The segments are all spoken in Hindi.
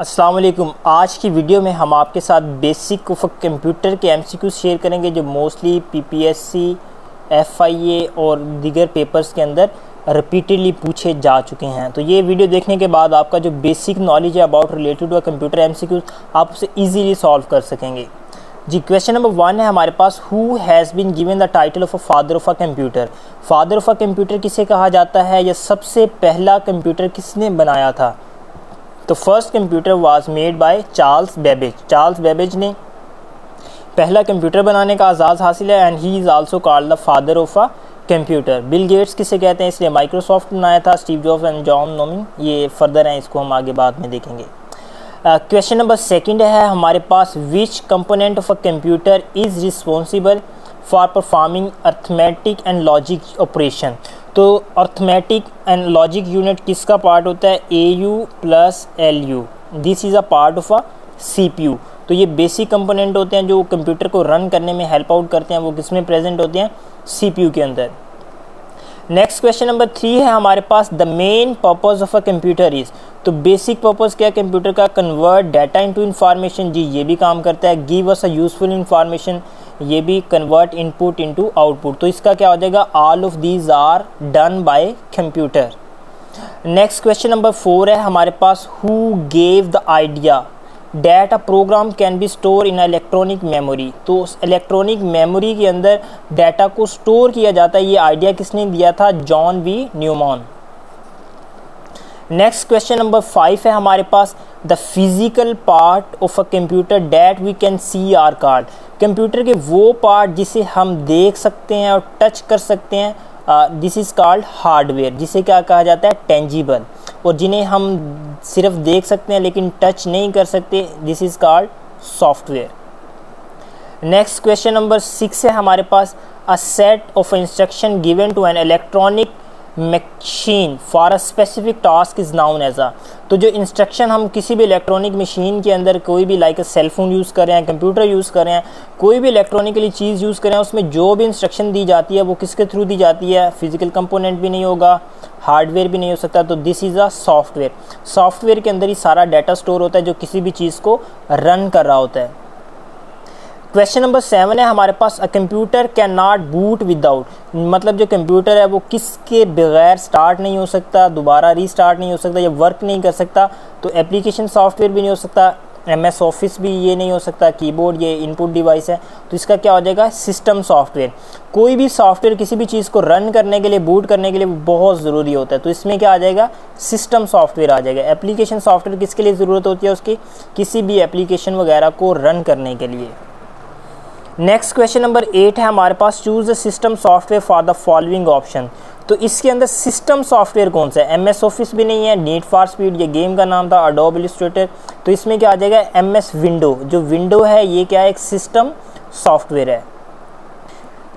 अस्सलामुअलैकुम। आज की वीडियो में हम आपके साथ बेसिक ऑफ कंप्यूटर के एमसीक्यू शेयर करेंगे जो मोस्टली पीपीएससी, एफआईए और दीगर पेपर्स के अंदर रिपीटेडली पूछे जा चुके हैं। तो ये वीडियो देखने के बाद आपका जो बेसिक नॉलेज है about related to computer MCQ आप उसे ईजीली सॉल्व कर सकेंगे। जी, क्वेश्चन नंबर 1 है हमारे पास, who has been given the title of a father of a computer. Father of a computer किसे कहा जाता है या सबसे पहला कंप्यूटर किसने बनाया था? तो first computer was made by Charles Babbage. Charles Babbage ने पहला कंप्यूटर बनाने का आजाद हासिल है and he is also called the father of a computer. Bill Gates किसे कहते हैं, इसलिए माइक्रोसॉफ्ट बनाया था। Steve Jobs and John Neumann, ये फर्दर हैं, इसको हम आगे बाद में देखेंगे। क्वेश्चन नंबर 2 है हमारे पास, which component of a computer is responsible for performing arithmetic and logic operation. तो अर्थमेटिक एंड लॉजिक यूनिट किसका पार्ट होता है? AU plus LU, this is a part of a CPU। तो ये बेसिक कंपोनेंट होते हैं जो कंप्यूटर को रन करने में हेल्प आउट करते हैं, वो किसमें प्रेजेंट होते हैं? CPU के अंदर। नेक्स्ट क्वेश्चन नंबर 3 है हमारे पास, the main purpose of a computer is. तो बेसिक पर्पज़ क्या है कंप्यूटर का? कन्वर्ट डाटा इनटू इंफॉर्मेशन, जी ये भी काम करता है। Give us a useful information, ये भी कन्वर्ट इनपुट इनटू आउटपुट। तो इसका क्या हो जाएगा? All of these are done by computer. Next question number 4 है हमारे पास, who gave the idea that a program can be store in electronic memory. तो इलेक्ट्रॉनिक मेमोरी के अंदर डाटा को स्टोर किया जाता है, ये आइडिया किसने दिया था? John B Neumann. Next question number 5 है हमारे पास, the physical part of a computer that we can see are card. Computer के वो पार्ट जिसे हम देख सकते हैं और टच कर सकते हैं, दिस इज़ कॉल्ड हार्डवेयर, जिसे क्या कहा जाता है? टेंजिबल। और जिन्हें हम सिर्फ देख सकते हैं लेकिन टच नहीं कर सकते, this is called software. Next question number 6 है हमारे पास, a set of instruction given to an electronic machine for a specific task is known as आ। तो जो इंस्ट्रक्शन हम किसी भी इलेक्ट्रॉनिक मशीन के अंदर कोई भी लाइक सेलफोन यूज़ कर रहे हैं, कंप्यूटर यूज़ कर रहे हैं, कोई भी इलेक्ट्रॉनिकली चीज़ यूज़ कर रहे हैं, उसमें जो भी इंस्ट्रक्शन दी जाती है वो किसके थ्रू दी जाती है? फिजिकल कंपोनेंट भी नहीं होगा, हार्डवेयर भी नहीं हो सकता, तो this is a software. Software के अंदर ही सारा डाटा स्टोर होता है जो किसी भी चीज़ को रन कर रहा होता है। क्वेश्चन नंबर 7 है हमारे पास, a computer can not boot without. मतलब जो कंप्यूटर है वो किसके बगैर स्टार्ट नहीं हो सकता, दोबारा रीस्टार्ट नहीं हो सकता या वर्क नहीं कर सकता। तो एप्लीकेशन सॉफ्टवेयर भी नहीं हो सकता, MS ऑफिस भी ये नहीं हो सकता, कीबोर्ड ये इनपुट डिवाइस है, तो इसका क्या हो जाएगा? System software. कोई भी सॉफ्टवेयर किसी भी चीज़ को रन करने के लिए, बूट करने के लिए बहुत ज़रूरी होता है, तो इसमें क्या आ जाएगा? सिस्टम सॉफ्टवेयर आ जाएगा। एप्लीकेशन सॉफ्टवेयर किसके लिए ज़रूरत होती है? उसकी किसी भी एप्लीकेशन वगैरह को रन करने के लिए। नेक्स्ट क्वेश्चन नंबर 8 है हमारे पास, choose the system software for the following option. तो इसके अंदर सिस्टम सॉफ्टवेयर कौन सा है? MS ऑफिस भी नहीं है, नीड फॉर स्पीड ये गेम का नाम था, अडोब इलस्ट्रेटर, तो इसमें क्या आ जाएगा? MS window. जो विंडो है ये क्या है? एक सिस्टम सॉफ्टवेयर है।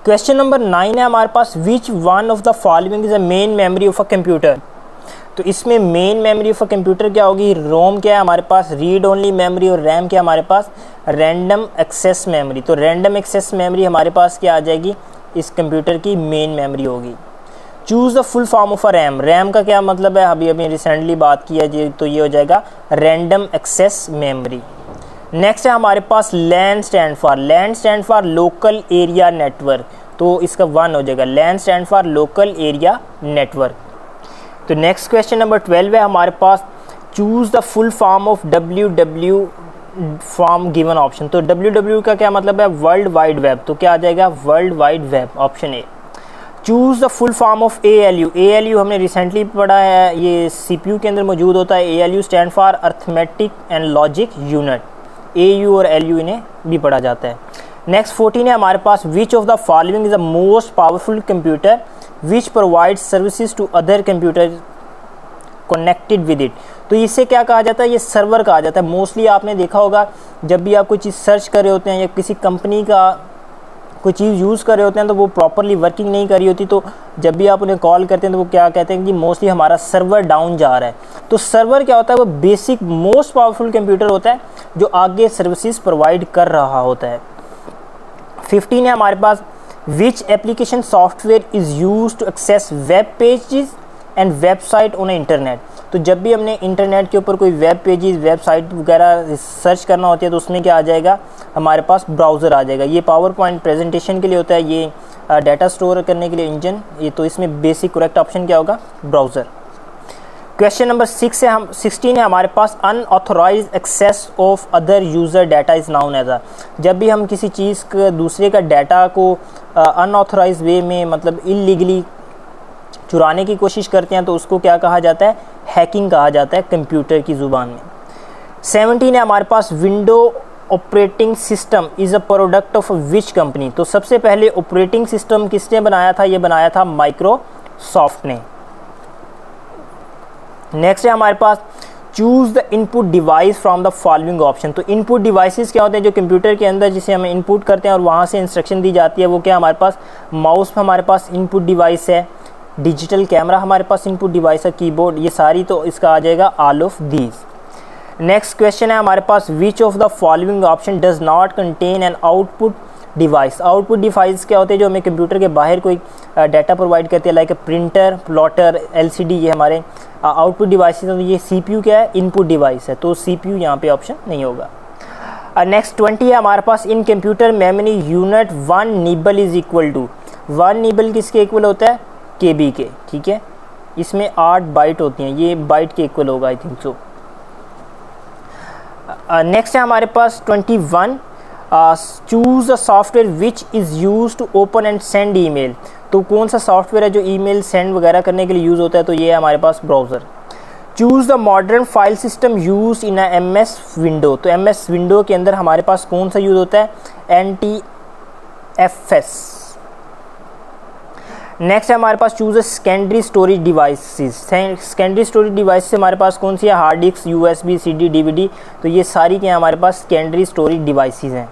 क्वेश्चन नंबर 9 है हमारे पास, which one of the following is the main memory of a computer. तो इसमें main memory of a computer क्या होगी? रोम क्या है हमारे पास? Read only memory. और रैम क्या हमारे पास? Random access memory. तो रैंडम एक्सेस मेमोरी हमारे पास क्या आ जाएगी? इस कंप्यूटर की मेन मेमोरी होगी। Choose the full form of a RAM. RAM का क्या मतलब है? अभी अभी रिसेंटली बात किया जी, तो ये हो जाएगा रैंडम एक्सेस मेमोरी। नेक्स्ट है हमारे पास, LAN stand for. LAN stand for local area network, तो इसका 1 हो जाएगा। LAN stand for local area network. तो नेक्स्ट क्वेश्चन नंबर 12 है हमारे पास, choose the full form of WW form given option. तो WW का क्या मतलब है? वर्ल्ड वाइड वेब, तो क्या आ जाएगा? World wide web, option A। Choose the full form of ALU। ALU हमने रिसेंटली पढ़ा है, ये CPU के अंदर मौजूद होता है। ALU stand for arithmetic and logic unit, AU और LU इन्हें भी पढ़ा जाता है। नेक्स्ट 14 है हमारे पास, which of the following is the most powerful computer which provide services to other computer connected with it. तो इसे क्या कहा जाता है? ये सर्वर कहा जाता है। मोस्टली आपने देखा होगा जब भी आप कोई चीज़ सर्च कर रहे होते हैं या किसी कंपनी का कोई चीज़ यूज़ कर रहे होते हैं तो वो प्रॉपरली वर्किंग नहीं करी होती, तो जब भी आप उन्हें कॉल करते हैं तो वो क्या कहते हैं कि मोस्टली हमारा सर्वर डाउन जा रहा है। तो सर्वर क्या होता है? वो बेसिक मोस्ट पावरफुल कंप्यूटर होता है जो आगे सर्विसेज प्रोवाइड कर रहा होता है। 15 है हमारे पास, Which application software is used to access web pages and website on the internet? तो जब भी हमने इंटरनेट के ऊपर कोई वेब पेजेस, वेबसाइट वगैरह सर्च करना होती है तो उसमें क्या आ जाएगा, हमारे पास ब्राउज़र आ जाएगा। ये पावर पॉइंट प्रेजेंटेशन के लिए होता है, ये डाटा स्टोर करने के लिए इंजन, ये तो इसमें बेसिक करेक्ट ऑप्शन क्या होगा, ब्राउज़र। क्वेश्चन नंबर 16 है हमारे पास, unauthorized access of other user data is known as. जब भी हम किसी चीज़ का, दूसरे का डाटा को अनऑथोराइज वे में, मतलब इलीगली चुराने की कोशिश करते हैं तो उसको क्या कहा जाता है, हैकिंग कहा जाता है कंप्यूटर की ज़ुबान में। 17 है हमारे पास, window operating system is a product of which company. तो सबसे पहले ऑपरेटिंग सिस्टम किसने बनाया था, ये बनाया था माइक्रोसॉफ्ट ने। नेक्स्ट है हमारे पास, choose the input device from the following option. तो इनपुट डिवाइसेस क्या होते हैं, जो कंप्यूटर के अंदर जिसे हम इनपुट करते हैं और वहाँ से इंस्ट्रक्शन दी जाती है, वो क्या हमारे पास, माउस हमारे पास इनपुट डिवाइस है, डिजिटल कैमरा हमारे पास इनपुट डिवाइस है, कीबोर्ड, ये सारी, तो इसका आ जाएगा all of these. Next question है हमारे पास, which of the following option does not contain an output device. Output device क्या होते हैं, जो हमें कंप्यूटर के बाहर कोई डाटा प्रोवाइड करते हैं, लाइक प्रिंटर, प्लॉटर, एलसीडी, ये हमारे आउटपुट डिवाइस। तो ये सीपीयू क्या है, इनपुट डिवाइस है, तो सीपीयू यहाँ पे ऑप्शन नहीं होगा। नेक्स्ट 20 है हमारे पास, in computer memory unit 1 nibble is equal to. 1 nibble किसके इक्वल होता है, केबी के, ठीक है। इसमें 8 बाइट होती हैं, ये बाइट के इक्वल होगा आई थिंक सो। नेक्स्ट है हमारे पास 21, choose a software which is use to open and send email. तो कौन सा सॉफ्टवेयर है जो ईमेल सेंड वगैरह करने के लिए यूज़ होता है, तो ये है हमारे पास browser. Choose the modern file system use in MS window. तो एमएस विंडो के अंदर हमारे पास कौन सा यूज़ होता है, एनटीएफएस। नेक्स्ट है हमारे पास, choose a secondary storage devices. Secondary storage device से हमारे पास कौन सी है, hard disk, USB, CD, DVD, तो ये सारी क्या हमारे पास सेकेंडरी स्टोरेज डिवाइसेस हैं।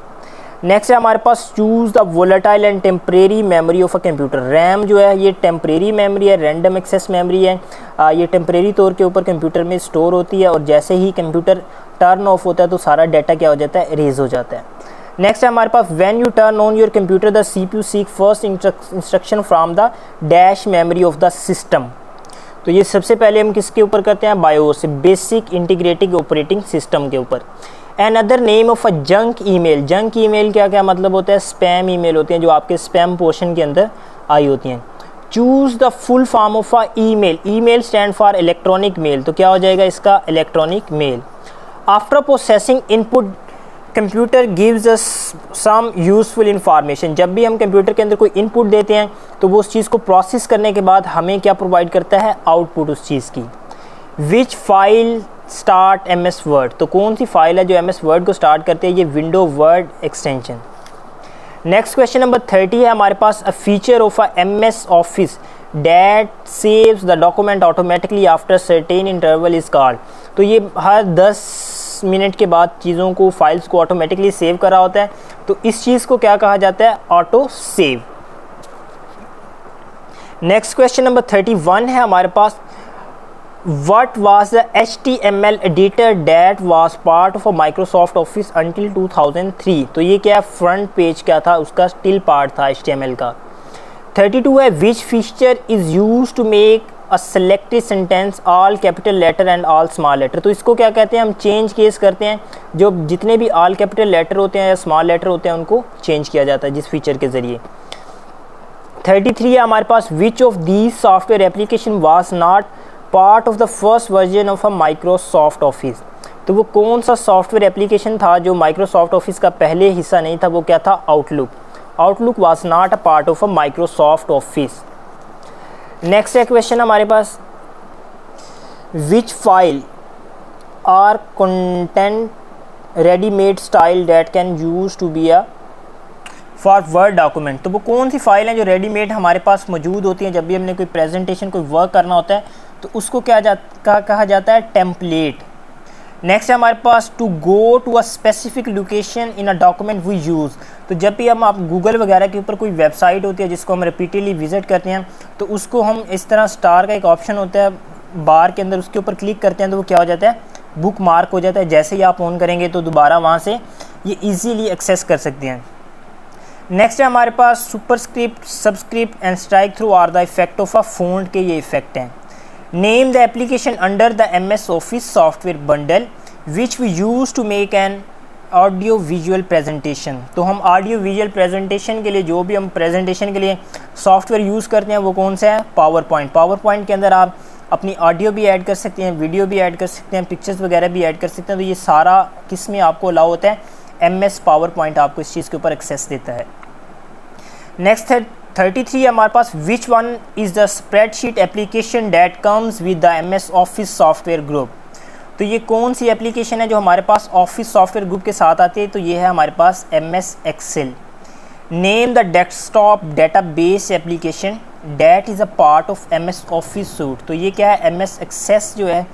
नेक्स्ट है हमारे पास, choose the volatile and temporary memory of a computer. RAM जो है ये टेम्परेरी मेमोरी है, रैंडम एक्सेस मेमोरी है, ये टेम्परेरी तौर के ऊपर कंप्यूटर में स्टोर होती है और जैसे ही कंप्यूटर टर्न ऑफ होता है तो सारा डाटा क्या हो जाता है, इरेज हो जाता है। नेक्स्ट है हमारे पास, when you turn on your computer the CPU seek first instruction from the dash memory of the system. तो ये सबसे पहले हम किसके ऊपर करते हैं, BIOS, basic integrated operating system के ऊपर। Another name of a junk email। Junk email क्या क्या मतलब होता है, स्पैम ईमेल होती हैं जो आपके स्पैम पोर्शन के अंदर आई होती हैं। Choose the full form of a email. Email stand for electronic mail, तो क्या हो जाएगा इसका, electronic mail. After processing input computer gives us some useful information. जब भी हम कंप्यूटर के अंदर कोई इनपुट देते हैं तो वो उस चीज़ को प्रोसेस करने के बाद हमें क्या प्रोवाइड करता है, आउटपुट उस चीज़ की। Which file start M S word. तो कौन सी फाइल है जो एम एस वर्ड को स्टार्ट करते हैं, ये window word extension. Next question number 30 है हमारे पास, a feature of a M S office that saves the document automatically after certain interval is called. तो ये हर 10 मिनट के बाद चीज़ों को, फाइल्स को ऑटोमेटिकली सेव कर रहा होता है, तो इस चीज़ को क्या कहा जाता है, auto save. Next question number 31 है हमारे पास, What was the HTML editor that was part of a Microsoft Office until 2003। तो ये क्या फ्रंट पेज क्या था, उसका स्टिल पार्ट था HTML का। 32 है, which feature is used to make a selected sentence all capital letter and all small letter। तो इसको क्या कहते हैं, हम चेंज केस करते हैं, जो जितने भी all capital letter होते हैं या small letter होते हैं उनको चेंज किया जाता है जिस फीचर के ज़रिए। 33 है हमारे पास, which of these software application was not part of the first version of a Microsoft office. तो वो कौन सा सॉफ्टवेयर एप्लीकेशन था जो माइक्रोसॉफ्ट ऑफिस का पहले हिस्सा नहीं था, वो क्या था, Outlook. Outlook was not a part of a Microsoft office. Next है क्वेश्चन हमारे पास, which file are content readymade style that can use to be a for word document. तो वो कौन सी फाइल है जो रेडीमेड हमारे पास मौजूद होती है, जब भी हमने कोई प्रेजेंटेशन, कोई वर्क करना होता है तो उसको क्या कहा जाता है, टेम्पलेट। नेक्स्ट है हमारे पास, to go to a specific location in a document we use. तो जब भी हम आप गूगल वगैरह के ऊपर कोई वेबसाइट होती है जिसको हम रिपीटेडली विजिट करते हैं तो उसको हम इस तरह स्टार का एक ऑप्शन होता है बार के अंदर, उसके ऊपर क्लिक करते हैं तो वो क्या हो जाता है, बुक मार्क हो जाता है। जैसे ही आप ऑन करेंगे तो दोबारा वहाँ से ये ईजीली एक्सेस कर सकते हैं। नेक्स्ट है हमारे पास, superscript, subscript and strike through are the effect of a font, के ये इफेक्ट हैं। Name the application under the MS Office software bundle which we use to make an audio visual presentation. तो हम ऑडियो विजुअल प्रेजेंटेशन के लिए जो भी हम प्रेजेंटेशन के लिए सॉफ्टवेयर यूज़ करते हैं वो कौन सा है? पावरपॉइंट। पावरपॉइंट के अंदर आप अपनी ऑडियो भी ऐड कर सकते हैं, वीडियो भी ऐड कर सकते हैं, पिक्चर्स वगैरह भी ऐड कर सकते हैं। तो ये सारा किस में आपको अलाउ होता है? एमएस पावरपॉइंट आपको इस चीज़ के ऊपर एक्सेस देता है। नेक्स्ट है 33 हमारे पास, which one is the spreadsheet application that comes with the MS office software group. तो ये कौन सी एप्लीकेशन है जो हमारे पास ऑफिस सॉफ्टवेयर ग्रुप के साथ आती है? तो ये है हमारे पास MS Excel. Name the desktop database application that is a part of MS Office suite. तो ये क्या है? एमएस एक्सेस जो है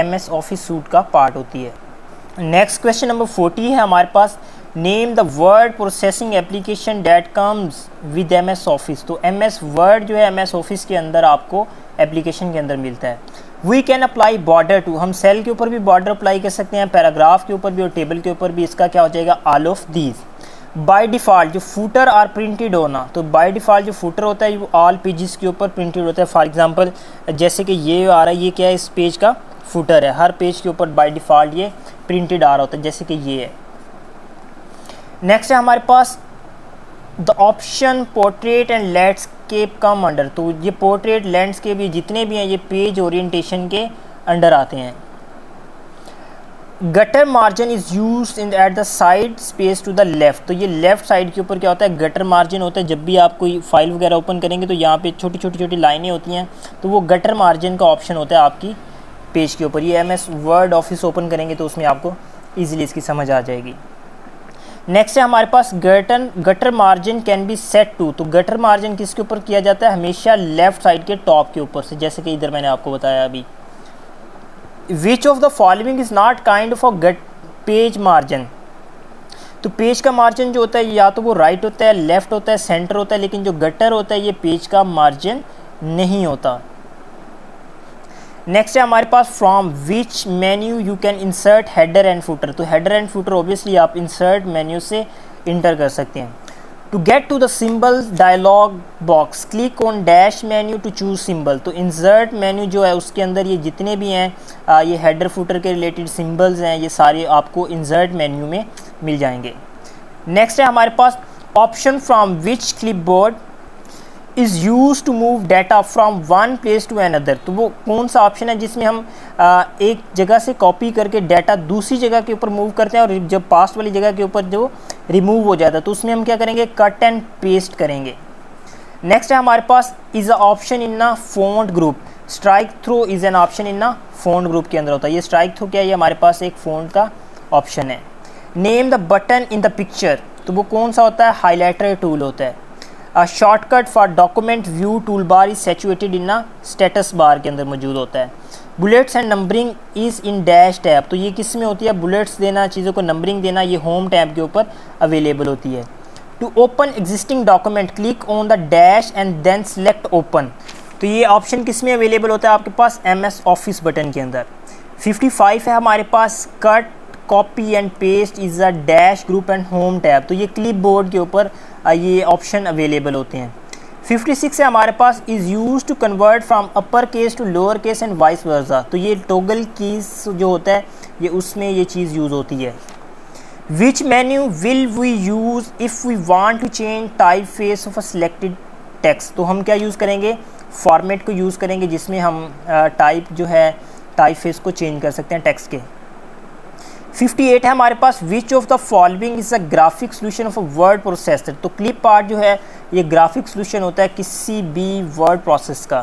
एमएस ऑफिस सूट का पार्ट होती है। नेक्स्ट क्वेश्चन नंबर 40 है हमारे पास, name the word processing application that comes with MS Office. तो एमएस वर्ड जो है एमएस ऑफिस के अंदर आपको एप्लीकेशन के अंदर मिलता है। We can apply border to, हम सेल के ऊपर भी बॉर्डर अप्लाई कर सकते हैं, पैराग्राफ के ऊपर भी और टेबल के ऊपर भी। इसका क्या हो जाएगा? All of these. By default जो फूटर और प्रिंटेड होना, तो बाय डिफ़ॉल्ट जो फूटर होता है वो ऑल पेजेस के ऊपर प्रिंटेड होता है। फॉर एग्जांपल जैसे कि ये आ रहा है, ये क्या है? इस पेज का फूटर है। हर पेज के ऊपर बाय डिफ़ॉल्ट ये प्रिंटेड आ रहा होता है, जैसे कि ये है। नेक्स्ट है हमारे पास the option portrait and landscape come under. तो ये पोर्ट्रेट, लैंडस्केप, ये जितने भी हैं ये पेज ओरिएंटेशन के अंडर आते हैं। Gutter margin is used in at the side space to the left. तो ये लेफ़्ट साइड के ऊपर क्या होता है? गटर मार्जिन होता है। जब भी आप कोई फाइल वगैरह ओपन करेंगे तो यहाँ पे छोटी छोटी छोटी लाइनें होती हैं, तो वो गटर मार्जिन का ऑप्शन होता है आपकी पेज के ऊपर। ये एमएस वर्ड ऑफिस ओपन करेंगे तो उसमें आपको ईजिली इसकी समझ आ जाएगी। नेक्स्ट है हमारे पास gutter margin can be set to. तो गटर मार्जिन किसके ऊपर किया जाता है? हमेशा लेफ़्ट साइड के टॉप के ऊपर से, जैसे कि इधर मैंने आपको बताया अभी। Which of the following is not kind of gut page margin. तो पेज का मार्जिन जो होता है या तो वो राइट होता है, लेफ़्ट होता है, सेंटर होता है, लेकिन जो गटर होता है ये पेज का मार्जिन नहीं होता। नेक्स्ट है हमारे पास from which menu you can insert header and footer. तो हेडर एंड फूटर ऑब्वियसली आप इंसर्ट मेन्यू से इंटर कर सकते हैं। To get to the symbol dialog box click on dash menu to choose symbol. तो इंसर्ट मेन्यू जो है उसके अंदर ये जितने भी हैं ये हेडर फूटर के रिलेटेड सिंबल्स हैं, ये सारे आपको इंसर्ट मेन्यू में मिल जाएंगे। नेक्स्ट है हमारे पास option from which clipboard is use to move data from one place to another. तो वो कौन सा ऑप्शन है जिसमें हम एक जगह से कॉपी करके डाटा दूसरी जगह के ऊपर मूव करते हैं और जब पास्ट वाली जगह के ऊपर जो रिमूव हो जाता है तो उसमें हम क्या करेंगे? कट एंड पेस्ट करेंगे। नेक्स्ट है हमारे पास इज़ अ ऑप्शन इन ना font group. Strike through is an option in ना फ़ॉन्ट ग्रुप के अंदर होता है। ये स्ट्राइक थ्रू क्या है? ये हमारे पास एक फ़ॉन्ट का ऑप्शन है। Name the button in the picture. तो वो कौन सा होता है? हाईलाइटर टूल होता है। Shortcut for document view toolbar is situated in ना स्टेटस बार के अंदर मौजूद होता है। Bullets and numbering is in dash tab. तो ये किस में होती है? बुलेट्स देना, चीज़ों को नंबरिंग देना, ये होम टैब के ऊपर अवेलेबल होती है। To open existing document click on the dash and then select open. तो ये ऑप्शन किस में अवेलेबल होता है आपके पास? एम एस ऑफिस बटन के अंदर। 55 है हमारे पास cut copy and paste is a dash group and home tab. तो ये क्लिप बोर्ड के ऊपर ये ऑप्शन अवेलेबल होते हैं। 56 है हमारे पास is use to convert from upper case to lower case and vice versa. तो ये टॉगल कीज जो होता है ये उसमें ये चीज़ यूज़ होती है। Which menu will we use if we want to change type face of a selected text. तो हम क्या यूज़ करेंगे? फॉर्मेट को यूज़ करेंगे जिसमें हम टाइप जो है टाइप फेस को चेंज कर सकते हैं टेक्स्ट के। 58 है हमारे पास which of the following is a graphic solution of a word processor. तो क्लिप पार्ट जो है ये ग्राफिक सोल्यूशन होता है किसी भी वर्ड प्रोसेस का।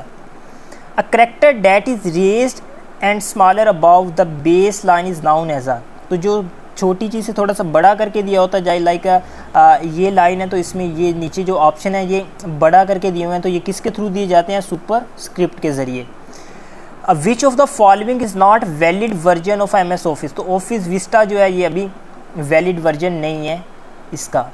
A character that is raised and smaller above the base line is known as a. तो जो छोटी चीज़ से थोड़ा सा बड़ा करके दिया होता है, लाइक ये लाइन है तो इसमें ये नीचे जो ऑप्शन है ये बड़ा करके दिए हुए हैं, तो ये किसके थ्रू दिए जाते हैं? सुपर स्क्रिप्ट के ज़रिए। Which of the following is not valid version of M S office. तो ऑफिस विस्टा जो है ये अभी वैलिड वर्जन नहीं है इसका।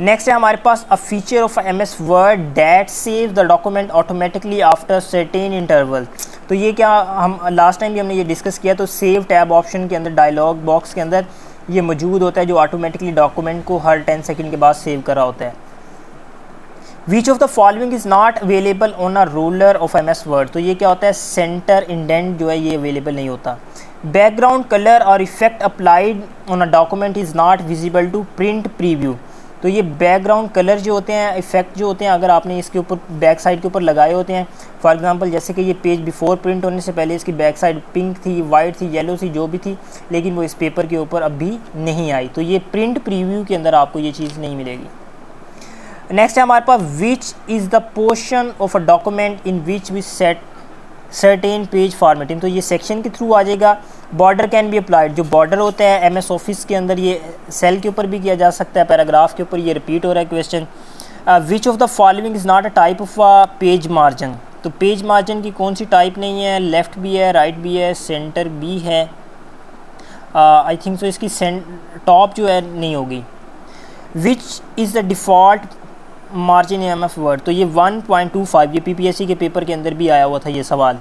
नेक्स्ट है हमारे पास a feature of M S word that save the document automatically after certain interval. तो ये क्या हम लास्ट टाइम भी हमने ये डिस्कस किया, तो सेव टैब ऑप्शन के अंदर डायलॉग बॉक्स के अंदर ये मौजूद होता है जो ऑटोमेटिकली डॉक्यूमेंट को हर 10 सेकेंड के बाद सेव करा होता है। Which of the following is not available on a ruler of MS Word, तो ये क्या होता है सेंटर इंडेंट जो है ये अवेलेबल नहीं होता। बैकग्राउंड कलर और effect applied on a document is not visible to print preview, तो ये बैकग्राउंड कलर जो होते हैं इफेक्ट जो होते हैं अगर आपने इसके ऊपर बैक साइड के ऊपर लगाए होते हैं, फॉर एग्जांपल जैसे कि ये पेज बिफोर प्रिंट होने से पहले इसकी बैक साइड पिंक थी, वाइट थी, येलो थी, जो भी थी, लेकिन वो इस पेपर के ऊपर अभी नहीं आई, तो ये प्रिंट प्रीव्यू के अंदर आपको ये चीज़ नहीं मिलेगी। नेक्स्ट है हमारे पास which is the portion of a document in which we set certain page formatting, तो ये सेक्शन के थ्रू आ जाएगा। बॉर्डर कैन बी अप्लाइड, जो बॉर्डर होता है MS ऑफिस के अंदर ये सेल के ऊपर भी किया जा सकता है, पैराग्राफ के ऊपर, ये रिपीट हो रहा है question. Which of the following is not a type of a page margin, तो पेज मार्जिन की कौन सी टाइप नहीं है, लेफ़्ट भी है, राइट भी है, सेंटर भी है, आई थिंक सो इसकी टॉप जो है नहीं होगी। Which is the default margin MF Word, तो ये 1.25, ये PPSC के पेपर के अंदर भी आया हुआ था ये सवाल।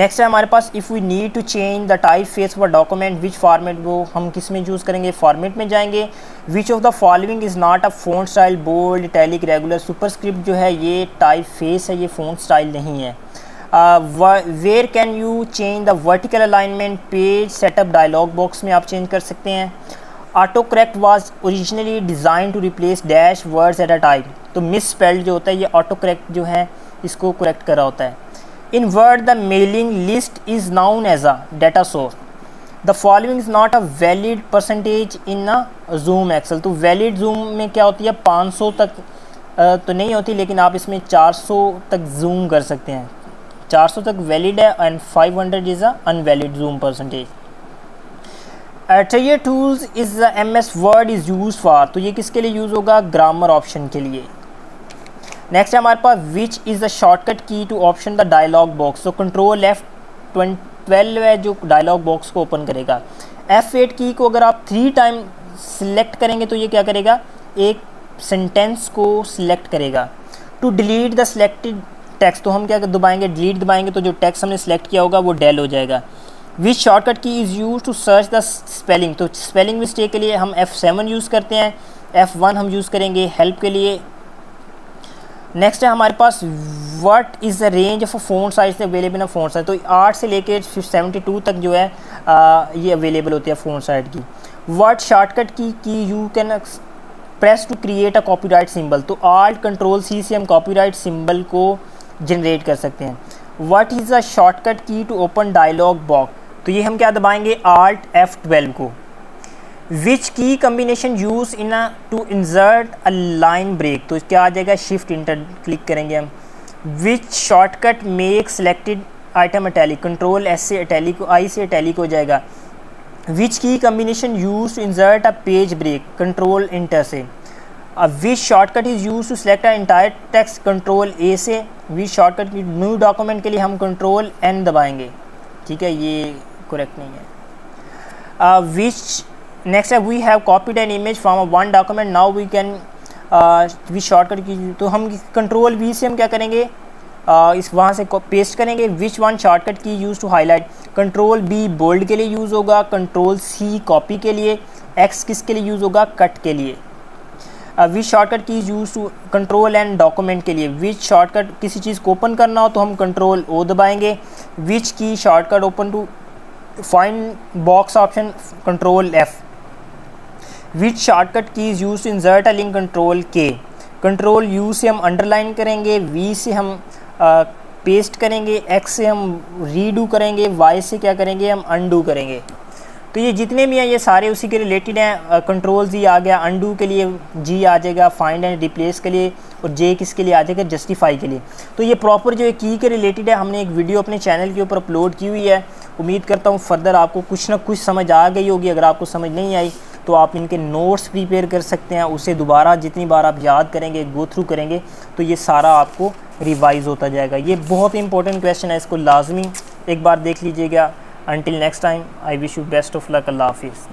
नेक्स्ट है हमारे पास if we need to change the type face for document which format, वो हम किस में चूज़ करेंगे, फॉर्मेट में जाएंगे। Which of the following is not a font style, bold, italic, regular, superscript जो है ये टाइप फेस है, ये फ़ॉन्ट स्टाइल नहीं है। Where can you change the vertical alignment, page setup dialog box में आप चेंज कर सकते हैं। Auto correct was originally design to replace dash words at a time, तो मिस स्पेल्ड जो होता है ये ऑटो करेक्ट जो है इसको करेक्ट करा होता है। In word the mailing list is known as a data source, the following is not a valid percentage in a zoom Excel, तो वैलिड जूम में क्या होती है 500 तक तो नहीं होती, लेकिन आप इसमें 400 तक जूम कर सकते हैं, 400 तक वैलिड है and 500 is a invalid zoom percentage. Editor tools is MS Word is use for, तो ये किसके लिए यूज़ होगा, ग्रामर ऑप्शन के लिए। नेक्स्ट है हमारे पास which is the shortcut key to option the dialog box, तो कंट्रोल F12 है जो डायलॉग बॉक्स को ओपन करेगा। F8 की को अगर आप 3 टाइम सिलेक्ट करेंगे तो ये क्या करेगा, एक सेंटेंस को सिलेक्ट करेगा। To delete the selected text, तो हम क्या दबाएंगे, डिलीट दबाएंगे, तो जो टेक्स्ट हमने सेलेक्ट किया होगा वो डेल हो जाएगा। Which shortcut key is use to search the spelling, तो स्पेलिंग मिस्टेक के लिए हम F7 यूज़ करते हैं, F1 हम यूज़ करेंगे हेल्प के लिए। नेक्स्ट है हमारे पास what is the range of font size available है, फ़ॉन्ट साइज़ तो 8 से लेकर 72 तक जो है ये अवेलेबल होती है फ़ॉन्ट साइज़ की। What shortcut key you can press to create a copyright symbol, तो Alt Ctrl C से हम कॉपीराइट सिंबल को जनरेट कर सकते हैं। What is the shortcut key to open dialog box, तो ये हम क्या दबाएंगे, Alt F12 को। Which key combination use in to insert a line break, तो क्या आ जाएगा, शिफ्ट इंटर क्लिक करेंगे हम। Which shortcut make selected item italic, control S से अटैलिक, I से अटैलिक हो जाएगा। Which key combination use to insert a page break, control enter से। Which shortcut is use to select a entire text, control A से। विच शॉर्टकट न्यू डॉक्यूमेंट के लिए हम कंट्रोल N दबाएंगे, ठीक है, ये करेक्ट नहीं है। विच नेक्स्ट है we have copied an image from one document, now we can which shortcut key, तो हम कंट्रोल V से हम क्या करेंगे, इस वहाँ से पेस्ट करेंगे। Which one shortcut key use to highlight, control B bold के लिए यूज़ होगा, कंट्रोल C कॉपी के लिए, X किसके लिए यूज़ होगा, कट के लिए। Which shortcut key use to control and document के लिए, विच शॉर्टकट किसी चीज़ को ओपन करना हो तो हम कंट्रोल O दबाएंगे। Which key shortcut open to find box option, control F। Which shortcut key use to insert a link, control K। Control U से हम अंडरलाइन करेंगे, V से हम पेस्ट करेंगे, X से हम रीडू करेंगे, Y से क्या करेंगे, हम अनडू करेंगे। तो ये जितने भी हैं ये सारे उसी के रिलेटेड हैं। कंट्रोल Z आ गया अनडू के लिए, G आ जाएगा फाइंड एंड रिप्लेस के लिए, और J किसके लिए आ जाएगा, जस्टिफाई के लिए। तो ये प्रॉपर जो है की के रिलेटेड है, हमने एक वीडियो अपने चैनल के ऊपर अपलोड की हुई है। उम्मीद करता हूँ फर्दर आपको कुछ ना कुछ समझ आ गई होगी। अगर आपको समझ नहीं आई तो आप इनके नोट्स प्रिपेयर कर सकते हैं, उसे दोबारा जितनी बार आप याद करेंगे, गो थ्रू करेंगे, तो ये सारा आपको रिवाइज़ होता जाएगा। ये बहुत इंपॉर्टेंट क्वेश्चन है, इसको लाजमी एक बार देख लीजिएगा। Until next time, I wish you best of luck. Allah Hafiz.